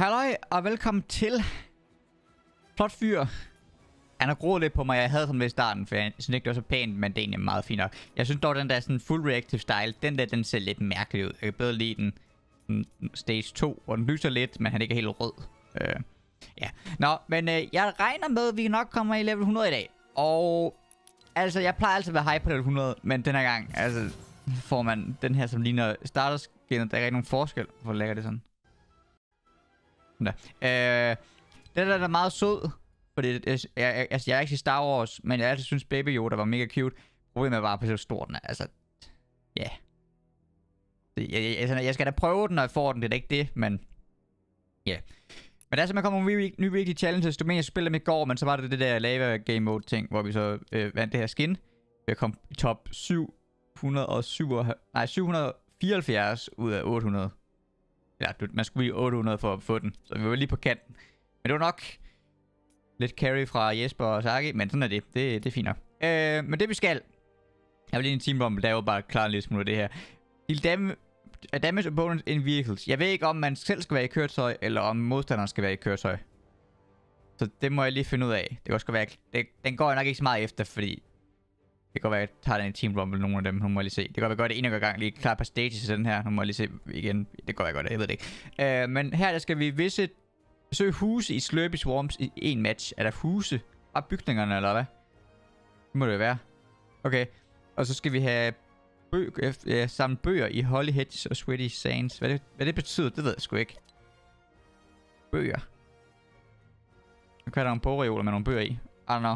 Halløj, og velkommen til Plot 4. Han har groet lidt på mig, jeg havde sådan ved starten, for jeg synes ikke, det var så pænt, men det er egentlig meget fint nok. Jeg synes dog, den der sådan full reactive style, den ser lidt mærkelig ud. Jeg kan bedre lide den stage 2, hvor den lyser lidt, men han ikke er helt rød. Ja. Nå, men jeg regner med, at vi nok kommer i level 100 i dag. Og altså, jeg plejer altid at være hype på level 100, men den her gang, altså, får man den her, som ligner starterskinnet. Der er ikke nogen forskel. Hvor lækker det sådan? Den der er meget sød, fordi jeg er ikke i Star Wars, men jeg altid synes Baby Yoda var mega cute. Problemet var på så stor den er, altså, ja. Jeg skal da prøve den, når jeg får den, det er ikke det, men ja. Men der er simpelthen kommet nogle nye vigtige challenges. Du mener, jeg spillede med i går, men så var det det der lava game mode ting, hvor vi så vandt det her skin. Vi kom i top 774 ud af 800. Ja, man skulle blive 800 for at få den, så vi var lige på kanten. Men det var nok lidt carry fra Jesper og Saki, men sådan er det. Det er fint nok. Men det vi skal, jeg vil lige en Team Rumble, der er jo bare klart en lille smule af det her. Damage opponents in vehicles. Jeg ved ikke, om man selv skal være i køretøj, eller om modstanderen skal være i køretøj. Så det må jeg lige finde ud af. Det kan også være, den går jeg nok ikke så meget efter, fordi det kan godt være, at jeg tager den i Team Rumble, nogle af dem, nu må jeg lige se. Det kan godt være godt, at en gang lige klare et par stages til den her, nu må jeg lige se igen. Det går jeg godt, jeg ved det ikke. Men her der skal vi besøge huse i Slurpee Worms i en match. Er der huse? Bare bygningerne, eller hvad? Det må det jo være. Okay, og så skal vi have samle bøger i Holly Hedges og Sweaty Sands. Hvad det betyder, det ved jeg sgu ikke. Bøger. Nu kan der nogle bogreoler med nogle bøger i. I don't know.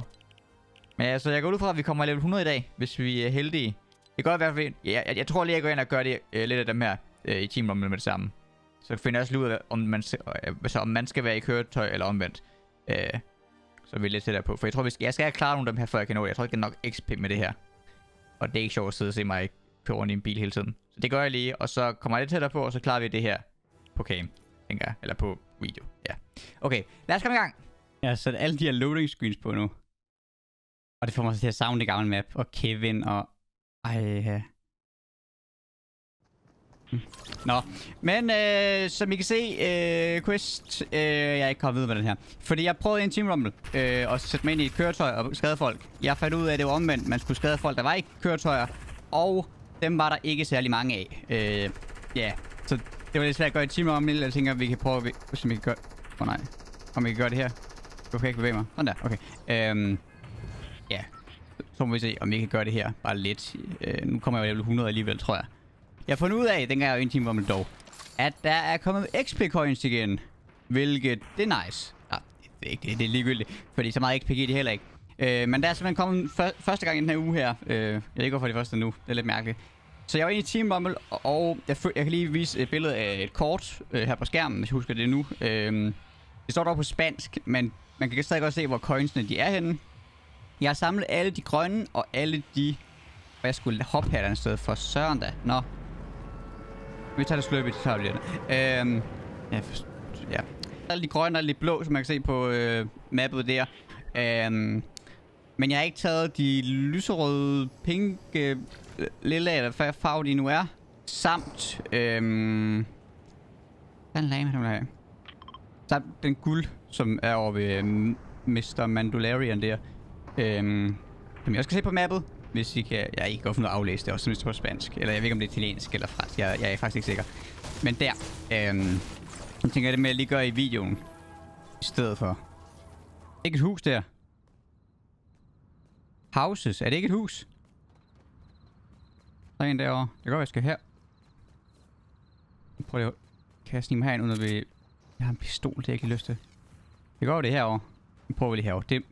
Men altså, jeg går ud fra, at vi kommer i level 100 i dag, hvis vi er heldige. Det går i hvert fald. Jeg tror lige, jeg går ind og gør det lidt af dem her i Team Rumble med det samme. Så finder jeg også lige ud af, om man skal være i køretøj eller omvendt. Så er vi lidt tættere på. For jeg tror, jeg skal have klaret nogle af dem her, før jeg kan nå. Jeg tror ikke, jeg nok XP med det her. Og det er ikke sjovt at sidde og se mig køre rundt i en bil hele tiden. Så det gør jeg lige, og så kommer jeg lidt tættere på, og så klarer vi det her på cam, tænker jeg. Eller på video, ja. Okay, lad os komme i gang. Jeg har sat alle de her loading screens på nu. Og det får mig til at savne det gamle map, og Kevin, og... Ej... Nå, men som I kan se, quest, jeg er ikke kommet videre med den her. Fordi jeg prøvede en Team Rumble, og sætte mig ind i et køretøj og skade folk. Jeg fandt ud af, at det var omvendt, man skulle skade folk, der var ikke køretøjer. Og dem var der ikke særlig mange af. Ja, så det var lidt svært at gøre i Team Rumble. Jeg tænker, vi kan prøve at se, om vi kan gøre... Åh nej, om vi kan gøre det her. Du kan ikke bevæge mig. Sådan der, okay. Ja, så må vi se, om vi kan gøre det her. Bare lidt. Nu kommer jeg jo level 100 alligevel, tror jeg. Jeg har fundet ud af, dengang jeg var en Team Rumble dog, at der er kommet XP-coins igen. Hvilket, det er nice. Nej, det er ligegyldigt, fordi så meget XP giver de heller ikke. Men der er simpelthen kommet første gang i den her uge her. Jeg ved ikke, hvorfor det første nu. Det er lidt mærkeligt. Så jeg var en Team Rumble, og jeg kan lige vise et billede af et kort her på skærmen, hvis jeg husker det nu. Det står dog på spansk, men man kan stadig godt se, hvor coinsene de er henne. Jeg har samlet alle de grønne, og alle de... Og jeg skulle hoppe her et andet sted for søren da. Nå. Vi tager det sløb i det tager vi lige. Ja. Alle de grønne og lidt blå, som man kan se på mappet der. Men jeg har ikke taget de lyserøde, pinke, lilla, eller hvad farve de nu er. Samt... Hvad lagde man her? Samt den guld, som er over ved Mr. Mandalorian der. Som jeg også kan se på mappet. Hvis I kan... Jeg ikke godt for noget at aflæse det, også hvis det er på spansk. Eller jeg ved ikke, om det er italiensk eller fransk. Jeg er faktisk ikke sikker. Men der... jeg tænker, det med, jeg lige gør i videoen. I stedet for... Ikke et hus der. Houses. Er det ikke et hus? Der er en derovre. Det går, jeg skal her. Prøv lige at... Kan jeg snige mig herind under ved... Jeg har en pistol, det har jeg ikke lyst til. Det går, det er herovre. Nu prøver vi lige herovre. Det...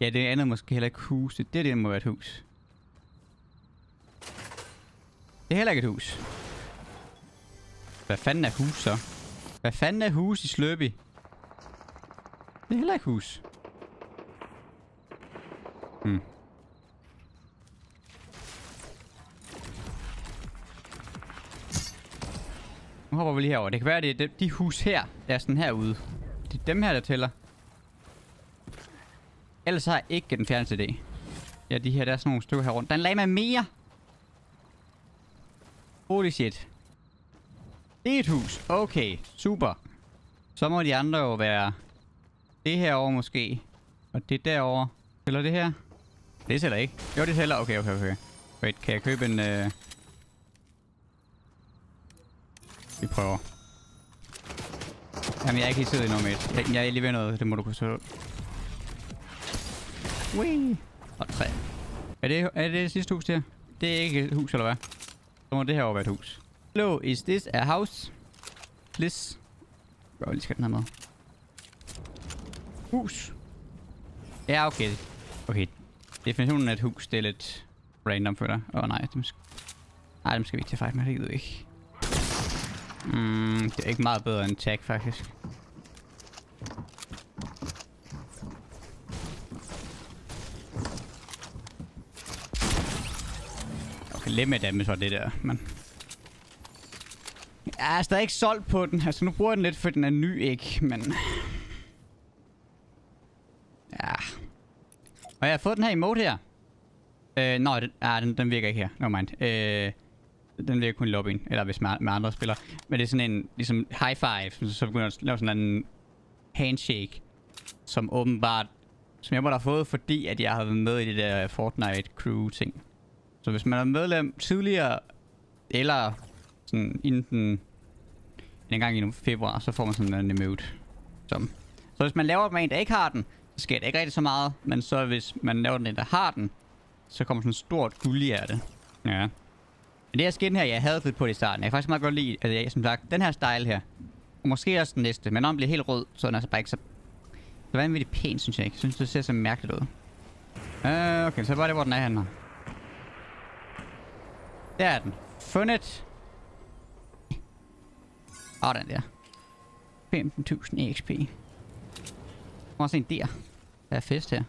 Ja, det andet måske heller ikke hus. Det må være et hus. Det er heller ikke et hus. Hvad fanden er hus så? Hvad fanden er hus i Slurpee? Det er heller ikke hus. Nu hopper vi lige herover. Det kan være, det er de hus her, der er sådan herude. Det er dem her, der tæller. Ellers har jeg ikke den fjerneste idé. Ja, de her, der er sådan nogle stykker her rundt. Der er en lama mere. Holy shit. Det er et hus. Okay, super. Så må de andre jo være det her over måske. Og det derover. Tæller det her? Det tæller ikke. Jo, det tæller. Okay, okay, okay. Wait, kan jeg købe en... Vi prøver. Jamen, jeg er ikke helt sikker endnu med et. Jeg er lige ved noget. Det må du kunne se. Wee! Og træ. Er det sidste hus der? Det er ikke et hus, eller hvad? Så må det her over være et hus. Hello, is this a house? Please. Jeg lige skal den her med. Hus. Ja, okay. Okay. Definitionen af et hus, det er lidt random for dig. Åh, nej. Dem skal vi ikke tage fight med. Det gider ikke. Det er ikke meget bedre end tag, faktisk. Okay, lidt mere damage var det der, men... Jeg er stadig ikke solgt på den. Altså, nu bruger jeg den lidt, for den er ny, ikke? Men... Ja... Og jeg har fået den her emote her. Nå, den virker ikke her. No mind. Den virker kun i lobbyen. Eller hvis med andre spiller. Men det er sådan en, ligesom high five. Så begynder at lave sådan en handshake. Som åbenbart... Som jeg måtte have fået, fordi at jeg har været med i det der Fortnite Crew ting. Så hvis man er medlem tidligere... Eller... Sådan inden en gang i februar, så får man sådan en emote. Så hvis man laver med en, der ikke har den, så sker det ikke rigtig så meget. Men så hvis man laver den, der har den, så kommer sådan et stort guldhjerte. Ja. Men det her skin her, jeg havde fedt på det i starten. Jeg kan faktisk meget godt lide, at jeg, som sagt, den her style her. Og måske også den næste, men når den bliver helt rød, så er den altså bare ikke så... Det var vanvittigt pænt, synes jeg ikke. Jeg synes, det ser så mærkeligt ud. Okay, så er bare det, hvor den er henne. Der er den. Fundet. Åh, den der. 15.000 EXP. Må også en der. Der er fest her.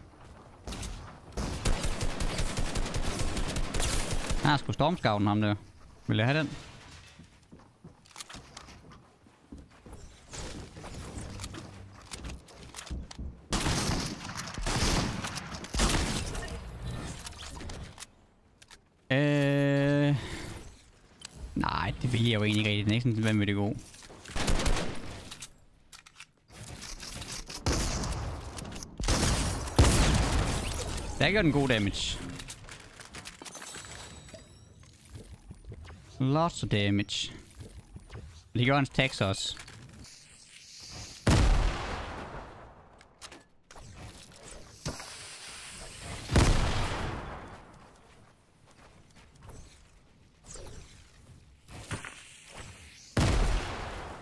Ah, sgu stormskavlen ham der. Vil jeg have den? Nej, det vil jeg jo egentlig ikke. Den er ikke sådan, hvem vil det gå? Der gør den god damage. Lots of damage. Det gør hans tags også.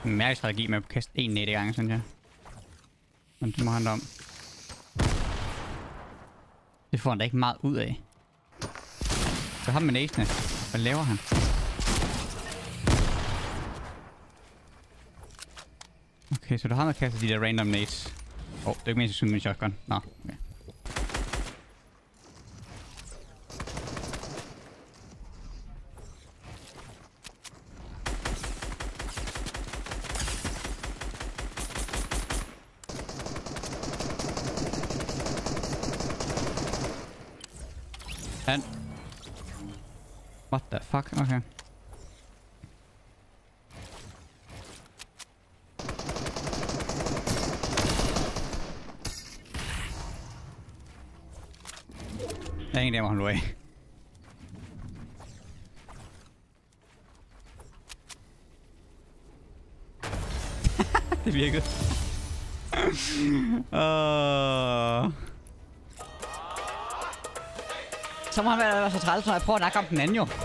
En mærkelig strategi med at kaste en net i gang, synes jeg. Men det må handle om. Det får han da ikke meget ud af. Så ham med næsene. Hvad laver han? Okay, så du har noget kastet de der random nades. Åh, det er ikke mindst at skyde min shotgun. Nå, okay. And. What the fuck? Okay. Der er ingen der, hvor han lå af. Det virkede. Så må han være så træls, når jeg prøver at nakke om den anden jo. Åh, det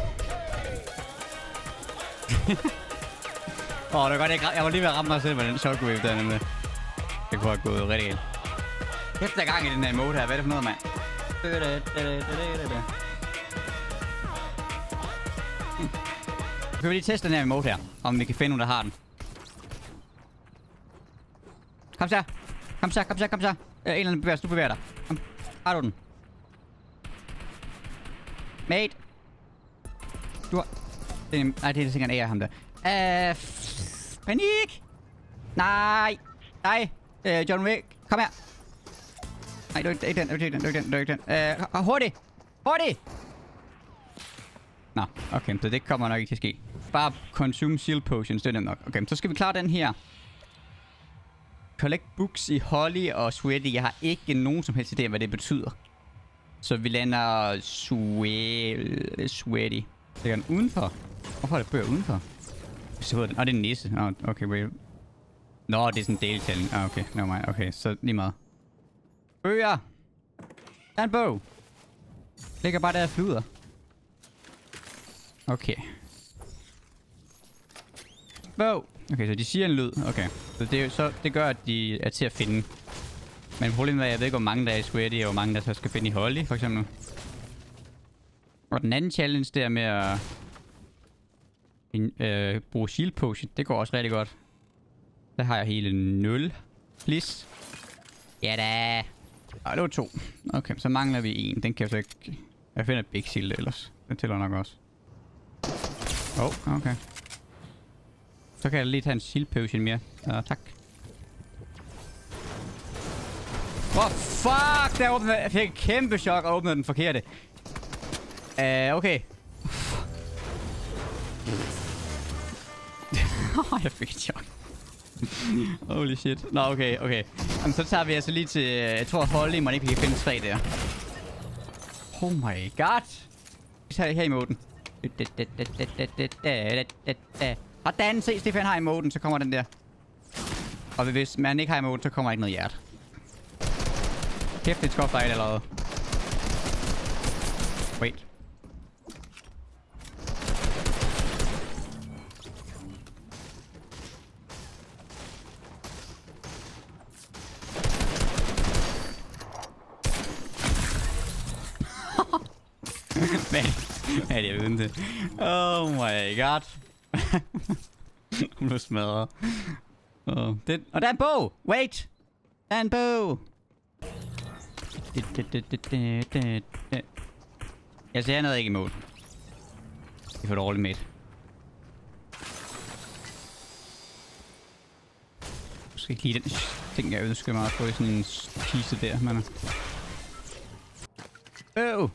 var godt, jeg var lige ved at ramme mig selv med den shockwave der nemlig. Det kunne have gået rigtig galt. Kæft der gang i den her mode her, hvad er det for noget, mand? Kan vi lige teste den her emote her, om vi kan finde nogen, der har den. Kom så, kom så, kom så, kom så. En eller anden bevæger sig, du bevæger dig. Kom. Har du den? Mate. Du har... Nej, det er sikkert en ære ham der. Panik! Nej! Nej! John Wick, kom her! Nej, det er ikke den. Hurtigt! Hurtigt! Nå, okay, så det kommer nok ikke til at ske. Bare consume shield potions, det er nemt nok. Okay, så skal vi klare den her. collect books i Holly og Sweaty. Jeg har ikke nogen som helst idé om, hvad det betyder. Så vi lander Sweaty. Ligger den udenfor? Hvorfor er der bøger udenfor? Så den. Åh, det er en nisse. Åh, okay, wait. Nå, det er sådan en deltælling. Åh, okay, never mind. Okay, så lige meget. Bøger! Der er en bog! Ligger bare der og flyder. Okay. Bog! Okay, så de siger en lyd. Okay, så det gør, at de er til at finde. Men problemet er, at jeg ved ikke, hvor mange der er i Sweaty, og hvor mange der så skal finde i Holly, for eksempel. Og den anden challenge der med at bruge shield potion, det går også rigtig godt. Der har jeg hele 0. Please. Ja da. Og det var 2. Okay, så mangler vi 1. Den kan jeg så ikke... Jeg finder big shield ellers. Den tæller nok også. Oh, okay. Så kan jeg lige tage en shield potion mere. Tak. Åh, fuck! Der åbnede jeg. Jeg fik et kæmpe chok og åbnede den forkerte. Okay. Jeg fik et chok. Holy shit. Nå, okay, okay. Jamen, så tager vi altså lige til... Jeg tror, Holly man ikke kan finde 3 der. Oh my god! Vi tager det her i moden. Hvordan? Se, Stefan har i moden, så kommer den der. Og hvis man ikke har i moden, så kommer ikke noget hjert. Kæft, det skuffer dig allerede. Wait. Hvad er det, jeg ved ikke? Oh my god. Hun blev smadret. Og der er en bog! Wait! Der er en bog! Jeg ser noget ikke imod. Det er for dårligt, mate. Måske ikke lige den ting, jeg ønsker mig at få i sådan en kiste der, men... Øv!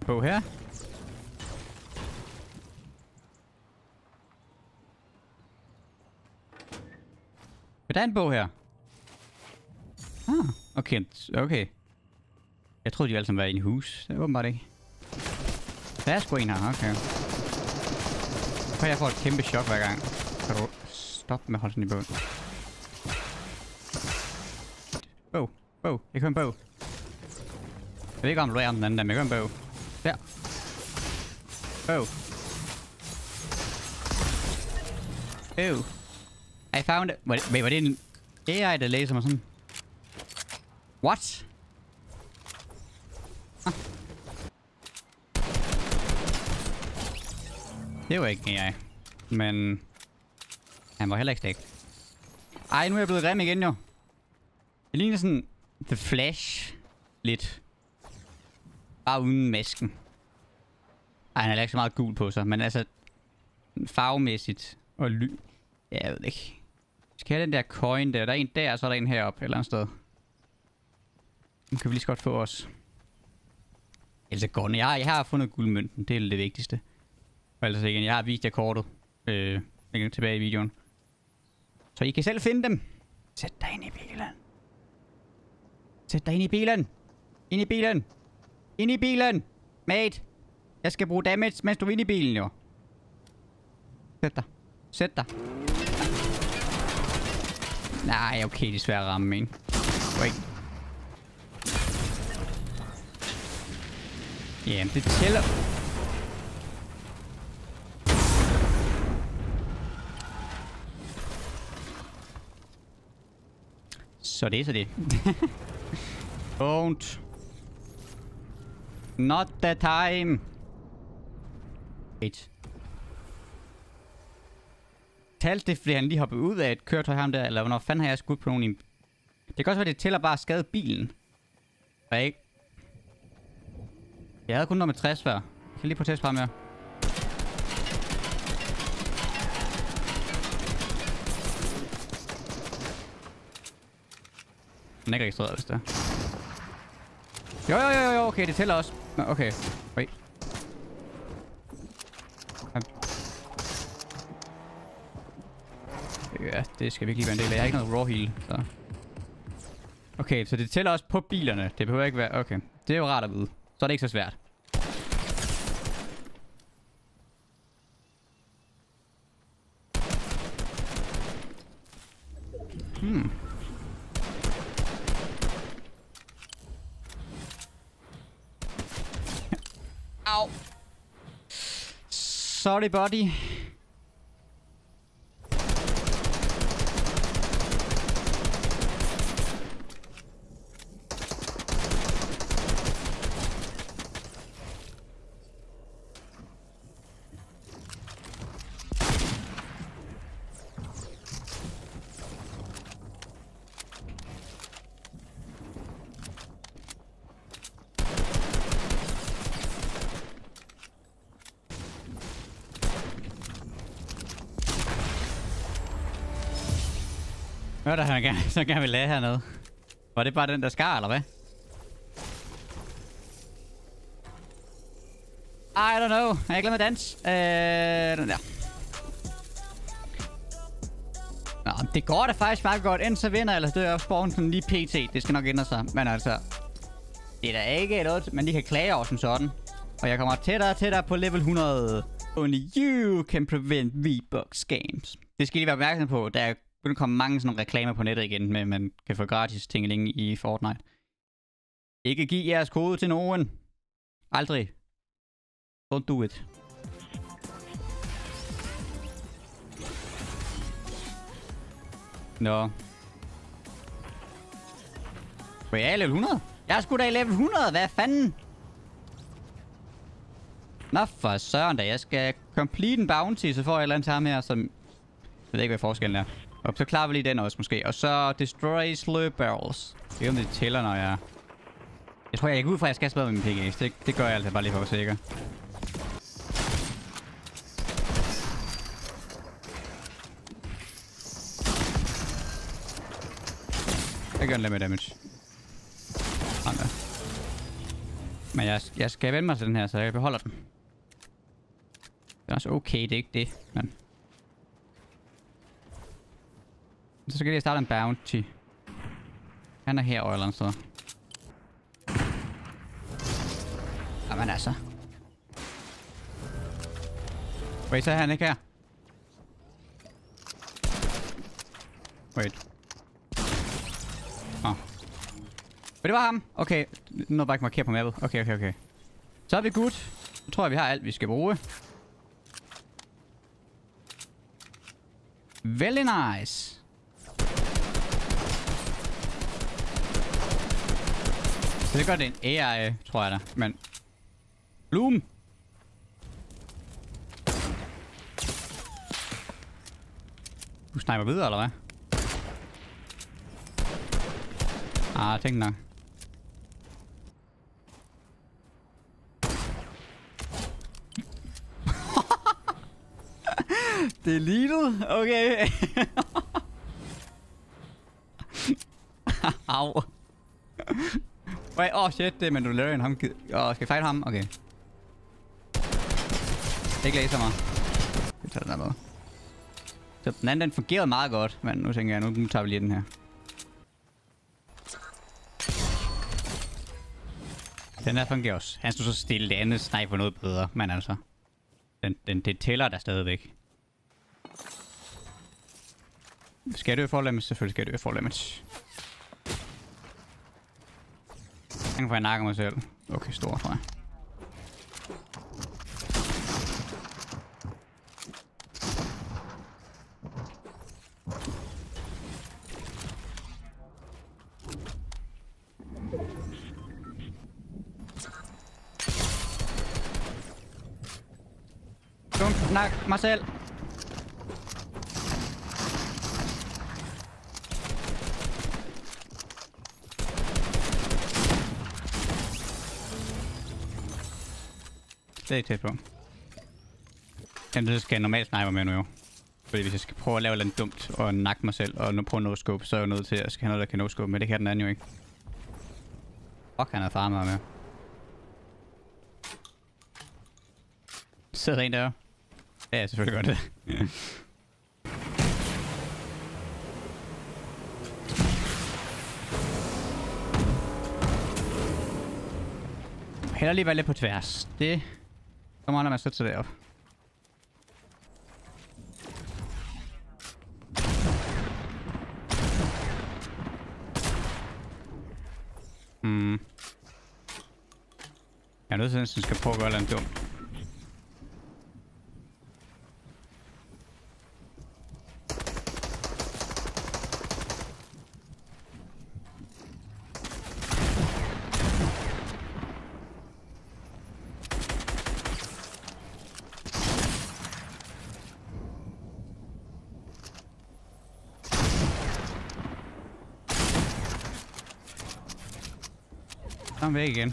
På her. Der er en bog her. Ah, okay. Okay. Jeg troede, de alle sammen var i et hus. Det var åbenbart ikke. Der er sgu en her. Okay. Jeg får et kæmpe chok hver gang. Kan du stoppe med at holde sådan i bogen? Bog. Bog. Jeg kører en bog. Jeg ved ikke, om du er den anden der, men jeg kører en bog. Der. Bog. Øv. I found it. Wait, var det en AI, der læser mig sådan? What? Ah. Det var ikke AI. Men... Han var heller ikke stæk. Ej, nu er jeg blevet grim igen jo. Det ligner sådan... The Flash. Lidt. Bare uden masken. Ej, han har ikke så meget gul på sig. Men altså... Farvemæssigt. Og ly... Jeg ved ikke. Skal jeg have den der coin der? Der er en der, og så er der en heroppe et eller andet sted. Den kan vi lige så godt få os. Ellers går den. Jeg har fundet guldmønten. Det er det vigtigste. Og ellers igen, jeg har vist jer kortet. Tilbage i videoen. Så I kan selv finde dem. Sæt dig ind i bilen. Sæt dig ind i bilen. Ind i bilen. Ind i bilen. Mate. Jeg skal bruge damage, mens du er inde i bilen jo. Sæt dig. Sæt dig. Nej, okay, det er svært at ramme, men. Wait. Jamen, det tæller. Så det er så det. Don't. Not the time. Wait. Talte det, fordi han lige hoppede ud af et køretøj ham der, eller hvornår fanden har jeg skudt på nogen i... Det kan også være, det tæller bare at skade bilen. Og ikke... Jeg havde kun nummer 60 før. Jeg kan lige prøve at teste frem her. Den er ikke registreret, hvis det er. Jo, okay, det tæller også. Nå, okay. Wait. Ja, det skal virkelig være en del af. Jeg har ikke noget raw heal, så... Okay, så det tæller også på bilerne. Det behøver ikke være... Okay, det er jo rart at vide. Så er det ikke så svært. Hmm. Au. Sorry, buddy. Hvad der han gerne, så gerne vil lave hernede? Var det bare den der skar, eller hvad? I don't know. Har jeg glemt at danse? Den der. Nå, det går da faktisk bare godt. Enten så vinder, eller så dør sporgen sådan lige pt. Det skal nok ændre sig. Men altså, det er da ikke noget, man lige kan klage over som sådan. Og jeg kommer tættere og tættere på level 100. Only you can prevent V-Bucks games. Det skal I lige være opmærksom på, der der kommer mange sådan reklamer på nettet igen med, at man kan få gratis tingeling i Fortnite. Ikke giv jeres kode til nogen. Aldrig. Don't do it. Nå. Var jeg i level 100? Jeg er sgu da i level 100, hvad fanden? Nå for søren da, jeg skal complete en bounty, så får jeg et eller andet ham her, som... Jeg ved ikke, hvad forskellen er. Og så klarer vi lige den også måske. Og så destroy slurp barrels. Jeg ved ikke, om det tæller, når jeg... Jeg tror, jeg gik ud fra, at jeg skal spade med min pickaxe. Det gør jeg altid bare lige for at sikre. Jeg gør en lidt mere damage. Andre. Men jeg skal vende mig til den her, så jeg beholder den. Det er også okay, det er ikke det, men... Så skal jeg starte en bounty. Han er her over eller andet sted. Jamen altså. Wait, så er han ikke her. Wait. Åh. Oh. Det var ham. Okay, nu bare ikke markere på mappet. Okay. Så er vi good. Så tror jeg, vi har alt, vi skal bruge. Very nice. Det gør det en AI, tror jeg da, men... Bloom! Du sniper videre, eller hvad? Ah, tænk nok. Det er leadet? Okay. Au. Wait, oh shit, det er Mandalorian, ham gider... Åh, skal jeg fight ham? Okay. Ikke laser mig. Jeg tager den her med. Så den anden, den fungerede meget godt, men nu tænker jeg, nu tager vi lige den her. Den her fungerer også. Han skulle så stille det andet sniper noget bedre, men altså... Det tæller der stadigvæk. Skal jeg dø for damage? Selvfølgelig skal jeg dø for damage. Jeg kan nakke mig selv. Okay, stor, tror jeg. Don't nak mig selv. Det er ikke tæt på. Jamen, så skal jeg normalt sniper med nu jo. Fordi hvis jeg skal prøve at lave noget dumt og nakke mig selv og prøve at no-scope, så er jeg jo nødt til at skal have noget, der kan no-scope, men det kan den anden jo ikke. Fuck, han havde farmet mig med. Sidder en der jo. Ja, selvfølgelig gør det. heller lige være lidt på tværs. Det kommer an, at man sætter sig derop. Hmm. Jeg er nødt til at jeg skal prøve at gøre noget dumt. Kom væk igen.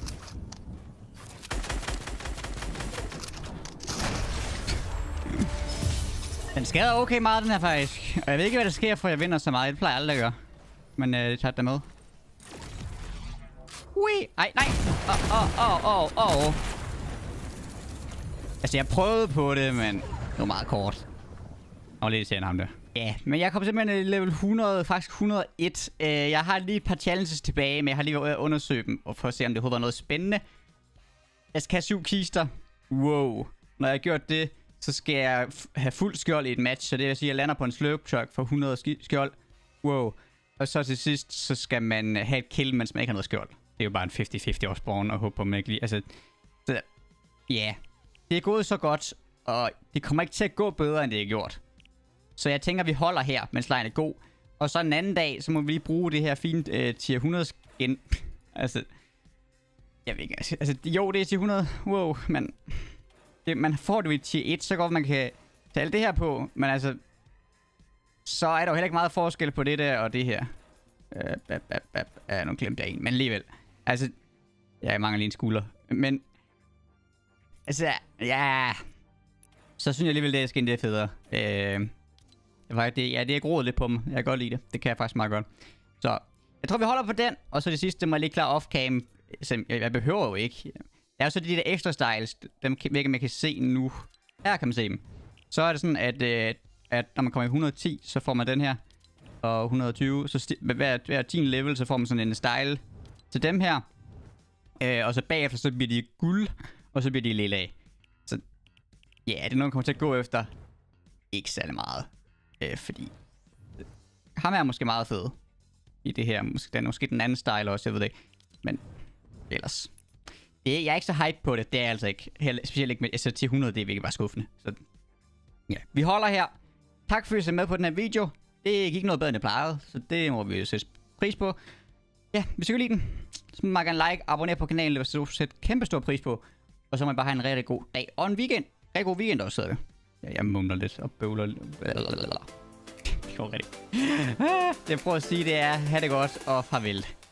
Den skader okay meget, den her faktisk. Og jeg ved ikke, hvad der sker, for jeg vinder så meget. Det plejer jeg aldrig at gøre. Men det tager det med. Ui! Ej, nej! Altså, jeg prøvede på det, men det var meget kort. Og lidt til ham der. Ja, yeah, men jeg kom simpelthen i level 100, faktisk 101. Jeg har lige et par challenges tilbage, men jeg har lige været undersøge dem, og for at se, om det var noget spændende. Jeg skal have 7 kister. Wow. Når jeg har gjort det, så skal jeg have fuld skjold i et match, så det vil sige, at jeg lander på en slurp truck for 100 skjold. Wow. Og så til sidst, så skal man have et kill, mens man ikke har noget skjold. Det er jo bare en 50-50 års spawn, og håber man ikke lige... Altså... Ja. Yeah. Det er gået så godt, og det kommer ikke til at gå bedre, end det er gjort. Så jeg tænker, vi holder her, mens lejen er god. Og så en anden dag, så må vi lige bruge det her fint tier 100 skin. Altså... Jeg ved ikke, altså... Jo, det er tier 100. Wow, men... Det, man får det jo i tier 1, så godt man kan tage alt det her på. Men altså... Så er der jo heller ikke meget forskel på det der og det her. Nu glemte jeg en, men alligevel. Altså... Jeg mangler lige en skulder. Men... Altså... Ja... Så synes jeg alligevel, det er skin, det er federe. Ja, det er groet lidt på dem. Jeg kan godt lide det. Det kan jeg faktisk meget godt. Så jeg tror, vi holder på den. Og så det sidste, må jeg lige klare off-cam. Jeg behøver jo ikke. Der er jo så de der ekstra styles. Dem kan man kan se nu. Her kan man se dem. Så er det sådan, at når man kommer i 110, så får man den her. Og 120. Så hver 10. level, så får man sådan en style til dem her. Og så bagefter, så bliver de guld. Og så bliver de lilla. Så ja, det er noget, man kommer til at gå efter. Ikke særlig meget. Fordi ham er måske meget fed i det her. Måske den anden style også, jeg ved det ikke. Men ellers. Jeg er ikke så hype på det. Det er jeg altså ikke. Specielt ikke med SRT 100, det er virkelig bare skuffende. Så ja, vi holder her. Tak for at I så med på den her video. Det gik noget bedre end det plejede, så det må vi jo sætte pris på. Ja, hvis I kan lide den, så må I gerne like, abonner på kanalen, det vil sætte kæmpe stor pris på. Og så må I bare have en rigtig god dag og en weekend. Rigtig god weekend også, sidder vi. Jeg mumler lidt og bøvler lidt. Det går rigtigt. Det jeg prøver at sige, det er, ha' det godt og farvel.